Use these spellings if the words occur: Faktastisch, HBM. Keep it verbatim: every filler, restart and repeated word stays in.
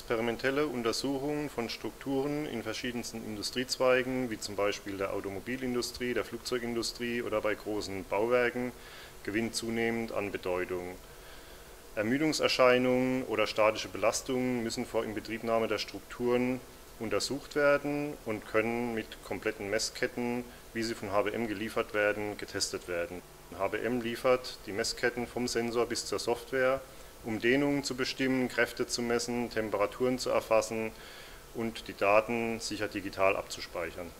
experimentelle Untersuchungen von Strukturen in verschiedensten Industriezweigen, wie zum Beispiel der Automobilindustrie, der Flugzeugindustrie oder bei großen Bauwerken, gewinnt zunehmend an Bedeutung. Ermüdungserscheinungen oder statische Belastungen müssen vor Inbetriebnahme der Strukturen untersucht werden und können mit kompletten Messketten, wie sie von H B M geliefert werden, getestet werden. H B M liefert die Messketten vom Sensor bis zur Software, um Dehnungen zu bestimmen, Kräfte zu messen, Temperaturen zu erfassen und die Daten sicher digital abzuspeichern.